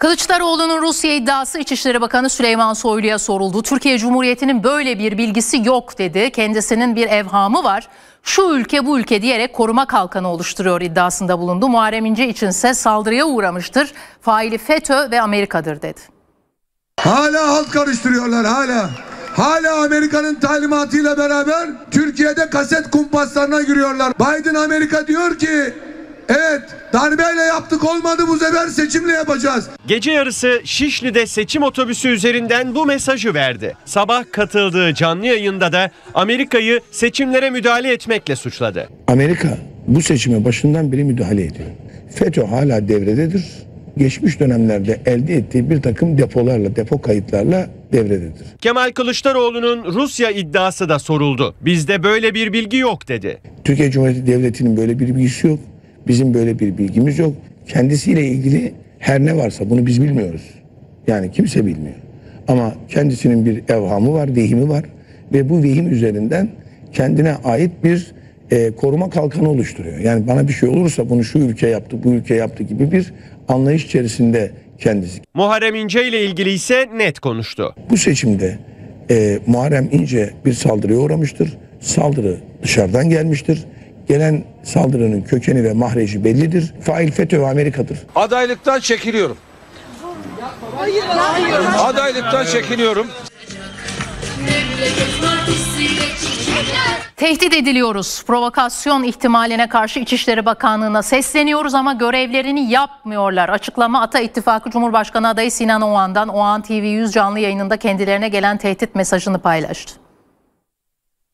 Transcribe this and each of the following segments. Kılıçdaroğlu'nun Rusya iddiası İçişleri Bakanı Süleyman Soylu'ya soruldu. Türkiye Cumhuriyeti'nin böyle bir bilgisi yok dedi. Kendisinin bir evhamı var. Şu ülke bu ülke diyerek koruma kalkanı oluşturuyor iddiasında bulundu. Muharrem İnce içinse saldırıya uğramıştır. Faili FETÖ ve Amerika'dır dedi. Hala halk karıştırıyorlar hala. Hala Amerika'nın talimatıyla beraber Türkiye'de kaset kumpaslarına giriyorlar. Biden Amerika diyor ki evet darbeyle yaptık olmadı, bu sefer seçimle yapacağız. Gece yarısı Şişli'de seçim otobüsü üzerinden bu mesajı verdi. Sabah katıldığı canlı yayında da Amerika'yı seçimlere müdahale etmekle suçladı. Amerika bu seçime başından beri müdahale ediyor. FETÖ hala devrededir. Geçmiş dönemlerde elde ettiği bir takım depolarla, depo kayıtlarla devrededir. Kemal Kılıçdaroğlu'nun Rusya iddiası da soruldu. Bizde böyle bir bilgi yok dedi. Türkiye Cumhuriyeti Devleti'nin böyle bir bilgisi yok. Bizim böyle bir bilgimiz yok. Kendisiyle ilgili her ne varsa bunu biz bilmiyoruz. Yani kimse bilmiyor. Ama kendisinin bir evhamı var, vehimi var. Ve bu vehim üzerinden kendine ait bir koruma kalkanı oluşturuyor. Yani bana bir şey olursa bunu şu ülke yaptı, bu ülke yaptı gibi bir anlayış içerisinde kendisi. Muharrem İnce ile ilgili ise net konuştu. Bu seçimde Muharrem İnce bir saldırıya uğramıştır. Saldırı dışarıdan gelmiştir. Gelen saldırının kökeni ve mahreci bellidir. Fail FETÖ ve Amerika'dır. Adaylıktan çekiliyorum. Adaylıktan çekiliyorum. Tehdit ediliyoruz. Provokasyon ihtimaline karşı İçişleri Bakanlığı'na sesleniyoruz ama görevlerini yapmıyorlar. Açıklama Ata İttifakı Cumhurbaşkanı adayı Sinan Oğan'dan. Oğan TV 100 canlı yayınında kendilerine gelen tehdit mesajını paylaştı.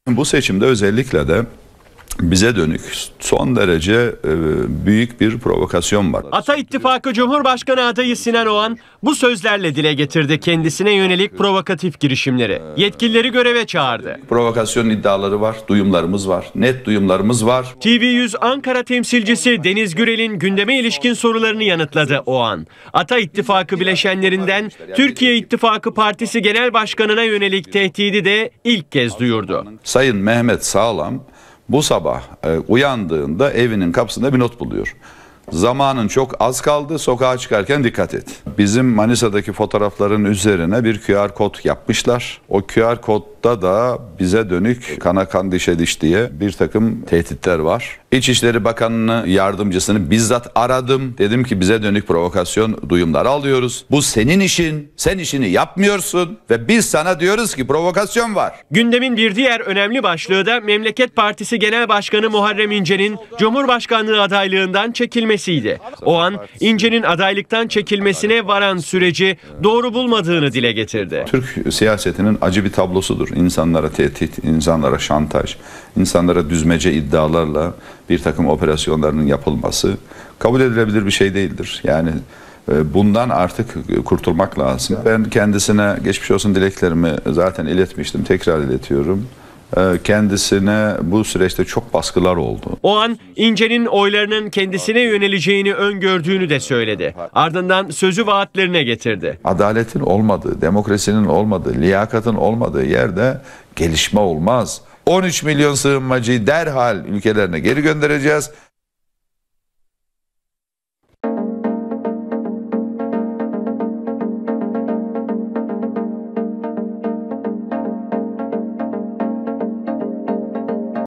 Bu seçimde özellikle de bize dönük son derece büyük bir provokasyon var. Ata İttifakı Cumhurbaşkanı adayı Sinan Oğan bu sözlerle dile getirdi kendisine yönelik provokatif girişimleri. Yetkilileri göreve çağırdı. Provokasyon iddiaları var, duyumlarımız var, net duyumlarımız var. TV 100 Ankara temsilcisi Deniz Gürel'in gündeme ilişkin sorularını yanıtladı Oğan. Ata İttifakı bileşenlerinden Türkiye İttifakı Partisi Genel Başkanı'na yönelik tehdidi de ilk kez duyurdu. Sayın Mehmet Sağlam bu sabah uyandığında evinin kapısında bir not buluyor. Zamanın çok az kaldı, sokağa çıkarken dikkat et. Bizim Manisa'daki fotoğrafların üzerine bir QR kod yapmışlar. O QR kodda da bize dönük kana kan dişe diş diye bir takım tehditler var. İçişleri Bakanı'nın yardımcısını bizzat aradım. Dedim ki bize dönük provokasyon duyumları alıyoruz. Bu senin işin, sen işini yapmıyorsun ve biz sana diyoruz ki provokasyon var. Gündemin bir diğer önemli başlığı da Memleket Partisi Genel Başkanı Muharrem İnce'nin Cumhurbaşkanlığı adaylığından çekilmesiydi. O an İnce'nin adaylıktan çekilmesine varan süreci doğru bulmadığını dile getirdi. Türk siyasetinin acı bir tablosudur. İnsanlara tehdit, insanlara şantaj, insanlara düzmece iddialarla bir takım operasyonlarının yapılması kabul edilebilir bir şey değildir. Yani bundan artık kurtulmak lazım. Ben kendisine geçmiş olsun dileklerimi zaten iletmiştim. Tekrar iletiyorum. Kendisine bu süreçte çok baskılar oldu. O an İnce'nin oylarının kendisine yöneleceğini öngördüğünü de söyledi. Ardından sözü vaatlerine getirdi. Adaletin olmadığı, demokrasinin olmadığı, liyakatın olmadığı yerde gelişme olmaz. 13 milyon sığınmacıyı derhal ülkelerine geri göndereceğiz.